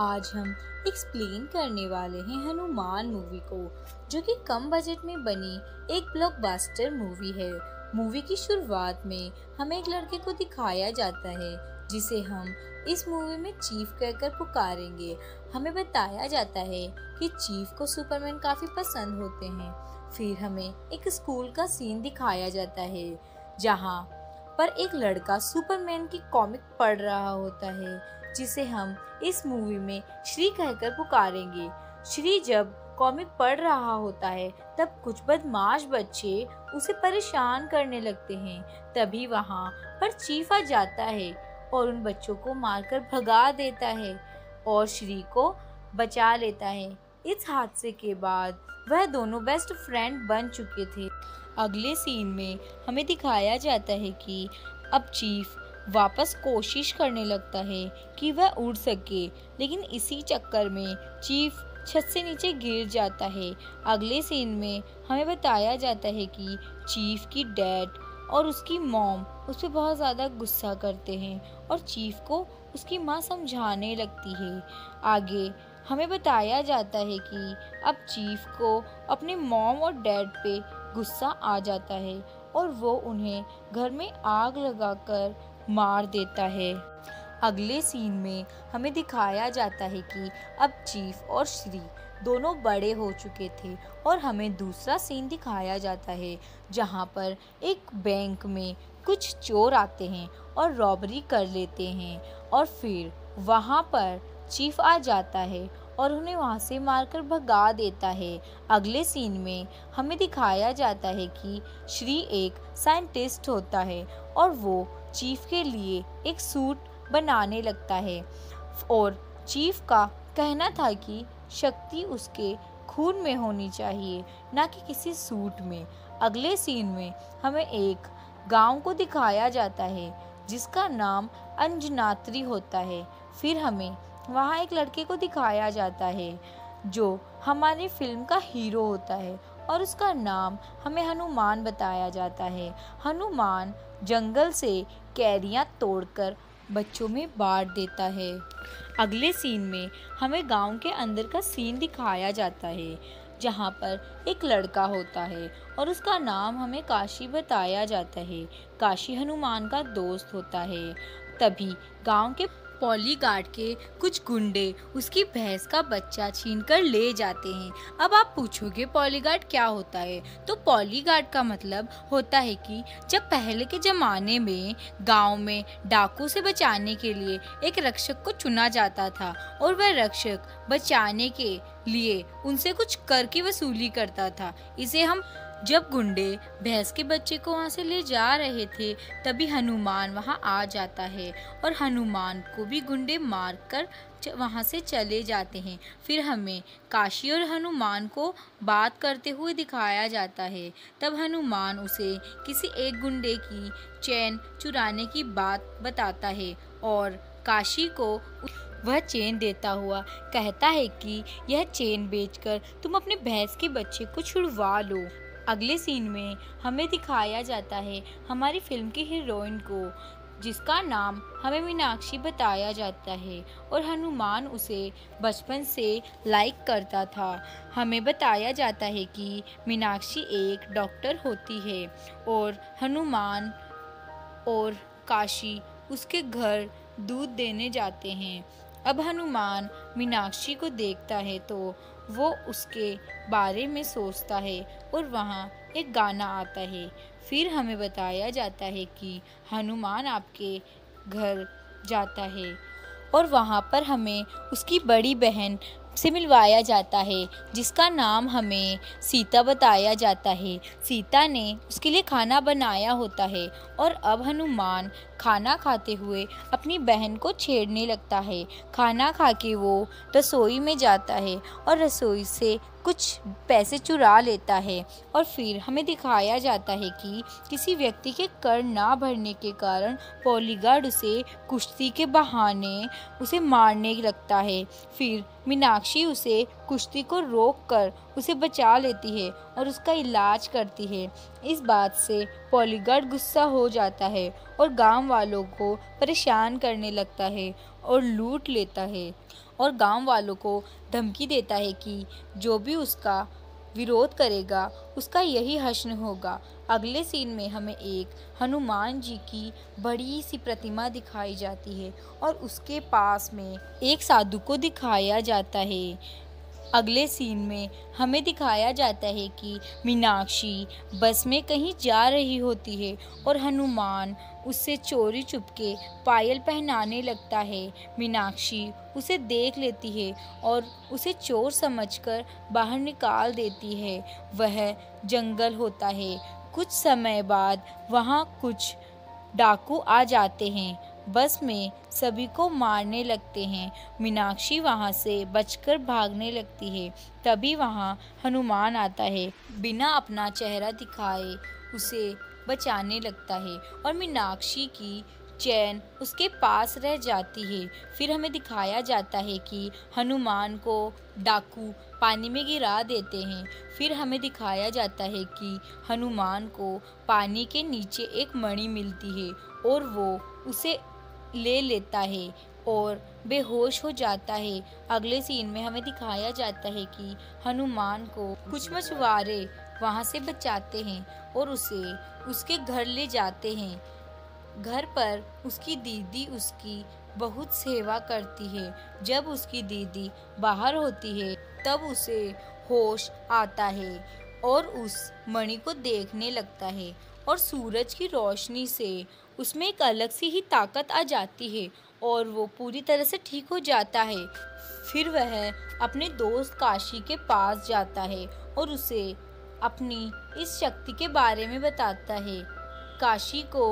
आज हम एक्सप्लेन करने वाले हैं हनुमान मूवी को, जो कि कम बजट में बनी एक ब्लॉकबस्टर मूवी है। मूवी की शुरुआत में हमें एक लड़के को दिखाया जाता है जिसे हम इस मूवी में चीफ कहकर पुकारेंगे। हमें बताया जाता है कि चीफ को सुपरमैन काफ़ी पसंद होते हैं। फिर हमें एक स्कूल का सीन दिखाया जाता है जहाँ पर एक लड़का सुपरमैन की कॉमिक पढ़ रहा होता है, जिसे हम इस मूवी में श्री कहकर पुकारेंगे। श्री जब कॉमिक पढ़ रहा होता है तब कुछ बदमाश बच्चे उसे परेशान करने लगते हैं। तभी वहाँ पर चीफ आ जाता है और उन बच्चों को मारकर भगा देता है और श्री को बचा लेता है। इस हादसे के बाद वह दोनों बेस्ट फ्रेंड बन चुके थे। अगले सीन में हमें दिखाया जाता है कि अब चीफ वापस कोशिश करने लगता है कि वह उड़ सके, लेकिन इसी चक्कर में चीफ छत से नीचे गिर जाता है। अगले सीन में हमें बताया जाता है कि चीफ की डैड और उसकी मॉम उस पर बहुत ज़्यादा गुस्सा करते हैं और चीफ को उसकी माँ समझाने लगती है। आगे हमें बताया जाता है कि अब चीफ को अपने मॉम और डैड पे गुस्सा आ जाता है और वो उन्हें घर में आग लगाकर मार देता है। अगले सीन में हमें दिखाया जाता है कि अब चीफ और श्री दोनों बड़े हो चुके थे और हमें दूसरा सीन दिखाया जाता है जहां पर एक बैंक में कुछ चोर आते हैं और रॉबरी कर लेते हैं और फिर वहां पर चीफ आ जाता है और उन्हें वहाँ से मारकर भगा देता है। अगले सीन में हमें दिखाया जाता है कि श्री एक साइंटिस्ट होता है और वो चीफ के लिए एक सूट बनाने लगता है और चीफ का कहना था कि शक्ति उसके खून में होनी चाहिए, ना कि किसी सूट में। अगले सीन में हमें एक गांव को दिखाया जाता है जिसका नाम अंजनात्री होता है। फिर हमें वहाँ एक लड़के को दिखाया जाता है जो हमारी फिल्म का हीरो होता है और उसका नाम हमें हनुमान बताया जाता है। हनुमान जंगल से कैरियाँ तोड़कर बच्चों में बांट देता है। अगले सीन में हमें गांव के अंदर का सीन दिखाया जाता है जहाँ पर एक लड़का होता है और उसका नाम हमें काशी बताया जाता है। काशी हनुमान का दोस्त होता है। तभी गांव के पॉलीगार्ड के कुछ गुंडे उसकी भैंस का बच्चा छीनकर ले जाते हैं। अब आप पूछोगे पॉलीगार्ड क्या होता है, तो पॉलीगार्ड का मतलब होता है कि जब पहले के ज़माने में गांव में डाकू से बचाने के लिए एक रक्षक को चुना जाता था और वह रक्षक बचाने के लिए उनसे कुछ कर की वसूली करता था। इसे हम जब गुंडे भैंस के बच्चे को वहाँ से ले जा रहे थे तभी हनुमान वहाँ आ जाता है और हनुमान को भी गुंडे मारकर वहाँ से चले जाते हैं। फिर हमें काशी और हनुमान को बात करते हुए दिखाया जाता है। तब हनुमान उसे किसी एक गुंडे की चैन चुराने की बात बताता है और काशी को वह चेन देता हुआ कहता है कि यह चेन बेचकर तुम अपने भैंस के बच्चे को छुड़वा लो। अगले सीन में हमें दिखाया जाता है हमारी फिल्म की हीरोइन को, जिसका नाम हमें मीनाक्षी बताया जाता है और हनुमान उसे बचपन से लाइक करता था। हमें बताया जाता है कि मीनाक्षी एक डॉक्टर होती है और हनुमान और काशी उसके घर दूध देने जाते हैं। अब हनुमान मीनाक्षी को देखता है तो वो उसके बारे में सोचता है और वहाँ एक गाना आता है। फिर हमें बताया जाता है कि हनुमान आपके घर जाता है और वहाँ पर हमें उसकी बड़ी बहन से मिलवाया जाता है जिसका नाम हमें सीता बताया जाता है। सीता ने उसके लिए खाना बनाया होता है और अब हनुमान खाना खाते हुए अपनी बहन को छेड़ने लगता है। खाना खा के वो रसोई में जाता है और रसोई से कुछ पैसे चुरा लेता है और फिर हमें दिखाया जाता है कि किसी व्यक्ति के कर ना भरने के कारण पॉलीगार्ड उसे कुश्ती के बहाने उसे मारने लगता है। फिर मीनाक्षी उसे कुश्ती को रोककर उसे बचा लेती है और उसका इलाज करती है। इस बात से पॉलीगार्ड गुस्सा हो जाता है और गांव वालों को परेशान करने लगता है और लूट लेता है और गांव वालों को धमकी देता है कि जो भी उसका विरोध करेगा उसका यही हश्र होगा। अगले सीन में हमें एक हनुमान जी की बड़ी सी प्रतिमा दिखाई जाती है और उसके पास में एक साधु को दिखाया जाता है। अगले सीन में हमें दिखाया जाता है कि मीनाक्षी बस में कहीं जा रही होती है और हनुमान उससे चोरी चुपके पायल पहनाने लगता है। मीनाक्षी उसे देख लेती है और उसे चोर समझकर बाहर निकाल देती है। वह जंगल होता है। कुछ समय बाद वहाँ कुछ डाकू आ जाते हैं, बस में सभी को मारने लगते हैं। मीनाक्षी वहां से बचकर भागने लगती है। तभी वहां हनुमान आता है, बिना अपना चेहरा दिखाए उसे बचाने लगता है और मीनाक्षी की चैन उसके पास रह जाती है। फिर हमें दिखाया जाता है कि हनुमान को डाकू पानी में गिरा देते हैं। फिर हमें दिखाया जाता है कि हनुमान को पानी के नीचे एक मणि मिलती है और वो उसे ले लेता है और बेहोश हो जाता है। अगले सीन में हमें दिखाया जाता है कि हनुमान को कुछ मछुआरे वहाँ से बचाते हैं और उसे उसके घर ले जाते हैं। घर पर उसकी दीदी उसकी बहुत सेवा करती है। जब उसकी दीदी बाहर होती है तब उसे होश आता है और उस मणि को देखने लगता है और सूरज की रोशनी से उसमें एक अलग सी ही ताकत आ जाती है और वो पूरी तरह से ठीक हो जाता है। फिर वह अपने दोस्त काशी के पास जाता है और उसे अपनी इस शक्ति के बारे में बताता है। काशी को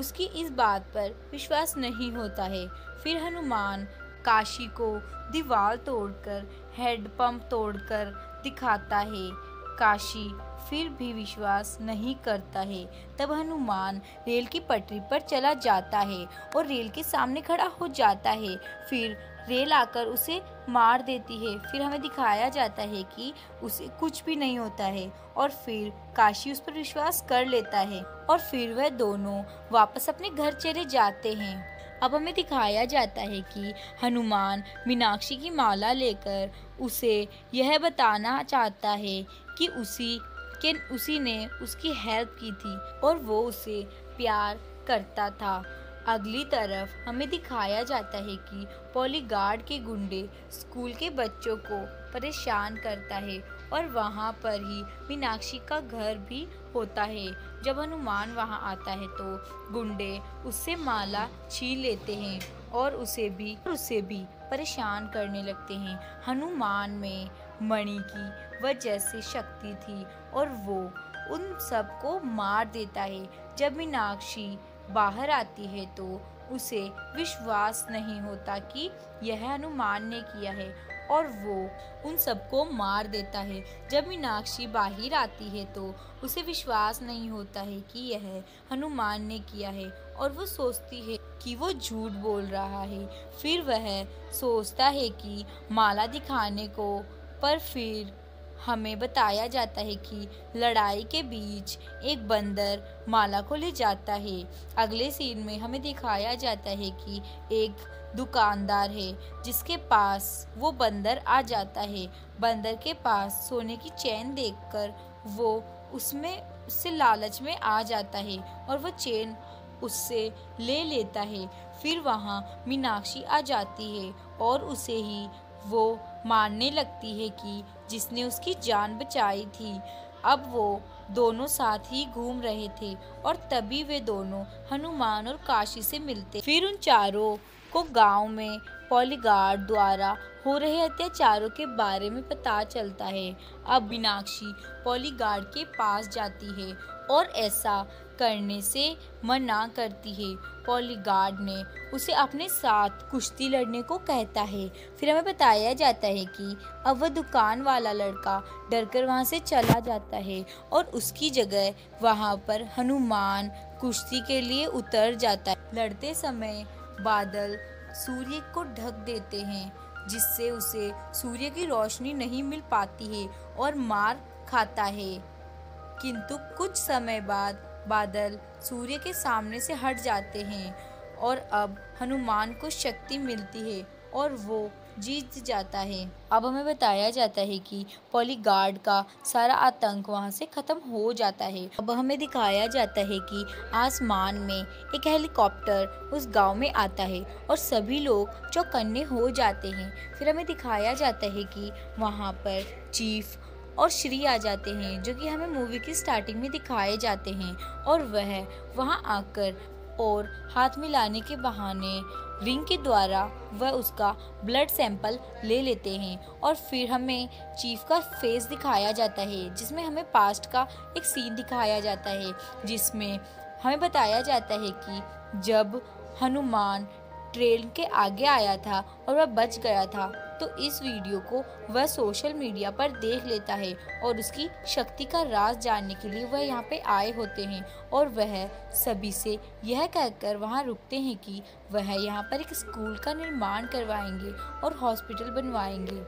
उसकी इस बात पर विश्वास नहीं होता है। फिर हनुमान काशी को दीवार तोड़कर हैंडपम्प तोड़कर दिखाता है। काशी फिर भी विश्वास नहीं करता है। तब हनुमान रेल की पटरी पर चला जाता है और रेल के सामने खड़ा हो जाता है। फिर रेल आकर उसे मार देती है। फिर हमें दिखाया जाता है कि उसे कुछ भी नहीं होता है और फिर काशी उस पर विश्वास कर लेता है और फिर वह दोनों वापस अपने घर चले जाते हैं। अब हमें दिखाया जाता है कि हनुमान मीनाक्षी की माला लेकर उसे यह बताना चाहता है कि उसी ने उसकी हेल्प की थी और वो उसे प्यार करता था। अगली तरफ हमें दिखाया जाता है कि पॉलीगार्ड के गुंडे स्कूल के बच्चों को परेशान करता है और वहाँ पर ही मीनाक्षी का घर भी होता है। जब हनुमान वहाँ आता है तो गुंडे उससे माला छीन लेते हैं और उसे भी परेशान करने लगते हैं। हनुमान में मणि की वह जैसी शक्ति थी और वो उन सबको मार देता है। जब मीनाक्षी बाहर आती है तो उसे विश्वास नहीं होता कि यह हनुमान ने किया है और वो उन सबको मार देता है। जब मीनाक्षी बाहर आती है तो उसे विश्वास नहीं होता है कि यह हनुमान ने किया है और वो सोचती है कि वो झूठ बोल रहा है। फिर वह सोचता है कि माला दिखाने को, पर फिर हमें बताया जाता है कि लड़ाई के बीच एक बंदर माला को ले जाता है। अगले सीन में हमें दिखाया जाता है कि एक दुकानदार है जिसके पास वो बंदर आ जाता है। बंदर के पास सोने की चेन देखकर वो उससे लालच में आ जाता है और वो चेन उससे ले लेता है। फिर वहाँ मीनाक्षी आ जाती है और उसे ही वो मानने लगती है कि जिसने उसकी जान बचाई थी। अब वो दोनों साथ ही घूम रहे थे और तभी वे दोनों हनुमान और काशी से मिलते। फिर उन चारों को गांव में पॉलीगार्ड द्वारा हो रहे अत्याचारों के बारे में पता चलता है। अब मीनाक्षी पॉलीगार्ड के पास जाती है और ऐसा करने से मना करती है। पॉलीगार्ड ने उसे अपने साथ कुश्ती लड़ने को कहता है। फिर हमें बताया जाता है कि अब वह दुकान वाला लड़का डरकर वहाँ से चला जाता है और उसकी जगह वहाँ पर हनुमान कुश्ती के लिए उतर जाता है। लड़ते समय बादल सूर्य को ढक देते हैं जिससे उसे सूर्य की रोशनी नहीं मिल पाती है और मार खाता है। किंतु कुछ समय बाद बादल सूर्य के सामने से हट जाते हैं और अब हनुमान को शक्ति मिलती है और वो जीत जाता है। अब हमें बताया जाता है कि पॉलीगार्ड का सारा आतंक वहाँ से ख़त्म हो जाता है। अब हमें दिखाया जाता है कि आसमान में एक हेलीकॉप्टर उस गांव में आता है और सभी लोग चौकन्ने हो जाते हैं। फिर हमें दिखाया जाता है कि वहाँ पर चीफ और श्री आ जाते हैं, जो कि हमें मूवी की स्टार्टिंग में दिखाए जाते हैं, और वह वहाँ आकर और हाथ मिलाने के बहाने रिंग के द्वारा वह उसका ब्लड सैंपल ले लेते हैं। और फिर हमें चीफ का फेस दिखाया जाता है, जिसमें हमें पास्ट का एक सीन दिखाया जाता है, जिसमें हमें बताया जाता है कि जब हनुमान ट्रेन के आगे आया था और वह बच गया था, तो इस वीडियो को वह सोशल मीडिया पर देख लेता है और उसकी शक्ति का राज जानने के लिए वह यहाँ पे आए होते हैं। और वह सभी से यह कहकर वहाँ रुकते हैं कि वह यहाँ पर एक स्कूल का निर्माण करवाएंगे और हॉस्पिटल बनवाएंगे।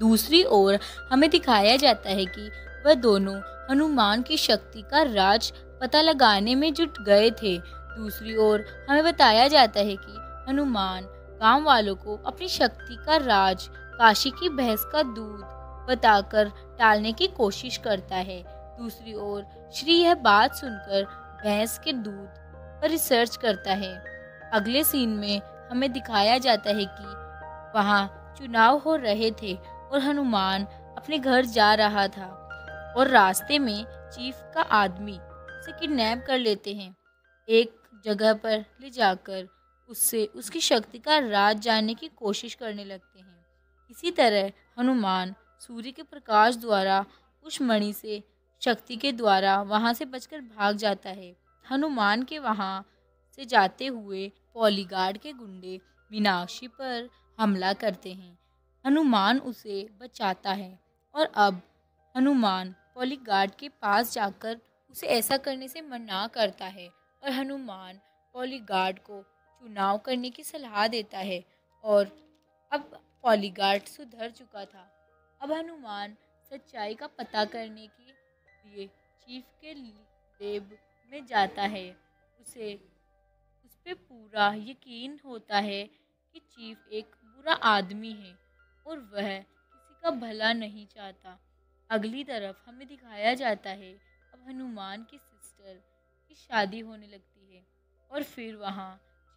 दूसरी ओर हमें दिखाया जाता है कि वह दोनों हनुमान की शक्ति का राज पता लगाने में जुट गए थे। दूसरी ओर हमें बताया जाता है कि हनुमान गांव वालों को अपनी शक्ति का राज काशी की भैंस का दूध बताकर टालने की कोशिश करता है। दूसरी ओर श्री यह बात सुनकर भैंस के दूध पर रिसर्च करता है। अगले सीन में हमें दिखाया जाता है कि वहाँ चुनाव हो रहे थे और हनुमान अपने घर जा रहा था और रास्ते में चीफ का आदमी उसे किडनैप कर लेते हैं, एक जगह पर ले जाकर उससे उसकी शक्ति का राज जानने की कोशिश करने लगते हैं। इसी तरह हनुमान सूर्य के प्रकाश द्वारा पुष्पमणि से शक्ति के द्वारा वहां से बचकर भाग जाता है। हनुमान के वहां से जाते हुए पॉलीगार्ड के गुंडे मीनाक्षी पर हमला करते हैं। हनुमान उसे बचाता है और अब हनुमान पॉलीगार्ड के पास जाकर उसे ऐसा करने से मना करता है और हनुमान पॉलीगार्ड को चुनाव करने की सलाह देता है। और अब पॉलीगार्ड सुधर चुका था। अब हनुमान सच्चाई का पता करने के लिए चीफ के लैब में जाता है। उसे उस पर पूरा यकीन होता है कि चीफ एक बुरा आदमी है और वह किसी का भला नहीं चाहता। अगली तरफ हमें दिखाया जाता है अब हनुमान की सिस्टर की शादी होने लगती है और फिर वहाँ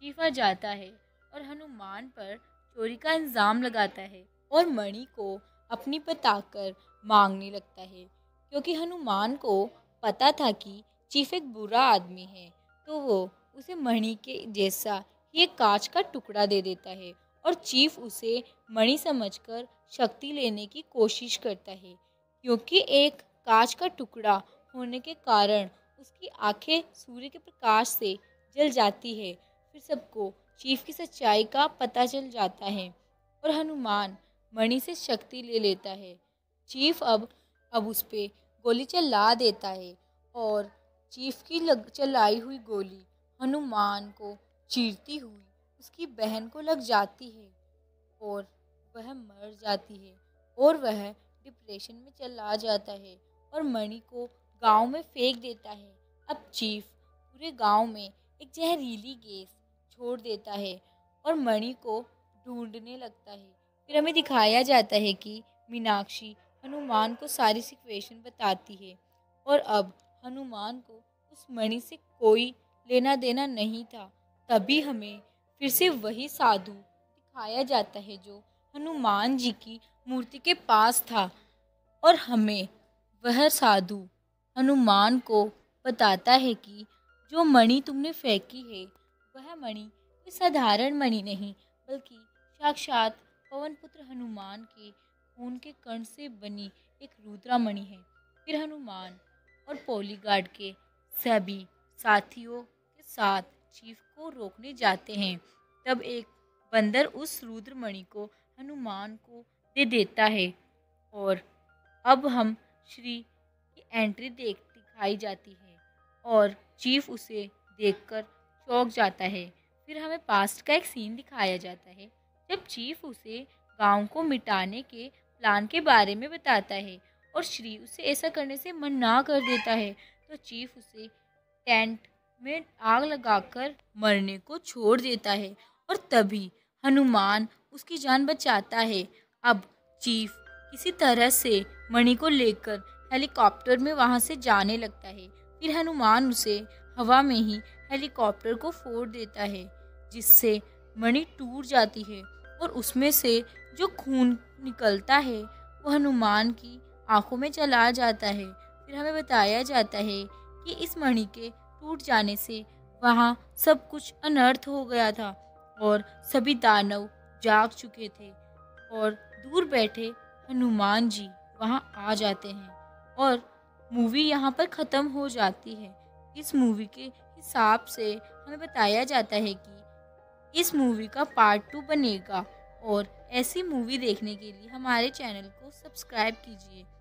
चीफ आ जाता है और हनुमान पर चोरी का इल्ज़ाम लगाता है और मणि को अपनी बताकर मांगने लगता है, क्योंकि हनुमान को पता था कि चीफ एक बुरा आदमी है, तो वो उसे मणि के जैसा ही एक कांच का टुकड़ा दे देता है और चीफ उसे मणि समझकर शक्ति लेने की कोशिश करता है, क्योंकि एक कांच का टुकड़ा होने के कारण उसकी आंखें सूर्य के प्रकाश से जल जाती है। फिर सबको चीफ की सच्चाई का पता चल जाता है और हनुमान मणि से शक्ति ले लेता है। चीफ अब उस पर गोली चला देता है और चीफ की चलाई हुई गोली हनुमान को चीरती हुई उसकी बहन को लग जाती है और वह मर जाती है और वह डिप्रेशन में चला जाता है और मणि को गांव में फेंक देता है। अब चीफ पूरे गांव में एक जहरीली गैस छोड़ देता है और मणि को ढूंढने लगता है। फिर हमें दिखाया जाता है कि मीनाक्षी हनुमान को सारी सिचुएशन बताती है और अब हनुमान को उस मणि से कोई लेना देना नहीं था। तभी हमें फिर से वही साधु दिखाया जाता है जो हनुमान जी की मूर्ति के पास था और हमें वह साधु हनुमान को बताता है कि जो मणि तुमने फेंकी है वह मणि कोई साधारण मणि नहीं, बल्कि साक्षात पवन पुत्र हनुमान के खून के कण से बनी एक रुद्रमणि है। फिर हनुमान और पॉलीगार्ड के सभी साथियों के साथ चीफ को रोकने जाते हैं। तब एक बंदर उस रुद्रमणि को हनुमान को दे देता है और अब हम श्री की एंट्री दिखाई जाती है और चीफ उसे देखकर चौंक जाता है। फिर हमें पास्ट का एक सीन दिखाया जाता है जब चीफ उसे गांव को मिटाने के प्लान के बारे में बताता है और श्री उसे ऐसा करने से मना कर देता है, तो चीफ उसे टेंट में आग लगाकर मरने को छोड़ देता है और तभी हनुमान उसकी जान बचाता है। अब चीफ किसी तरह से मणि को लेकर हेलीकॉप्टर में वहाँ से जाने लगता है। फिर हनुमान उसे हवा में ही हेलीकॉप्टर को फोड़ देता है, जिससे मणि टूट जाती है और उसमें से जो खून निकलता है वो हनुमान की आंखों में चला जाता है। फिर हमें बताया जाता है कि इस मणि के टूट जाने से वहाँ सब कुछ अनर्थ हो गया था और सभी दानव जाग चुके थे और दूर बैठे हनुमान जी वहाँ आ जाते हैं और मूवी यहाँ पर ख़त्म हो जाती है। इस मूवी के हिसाब से हमें बताया जाता है कि इस मूवी का पार्ट 2 बनेगा और ऐसी मूवी देखने के लिए हमारे चैनल को सब्सक्राइब कीजिए।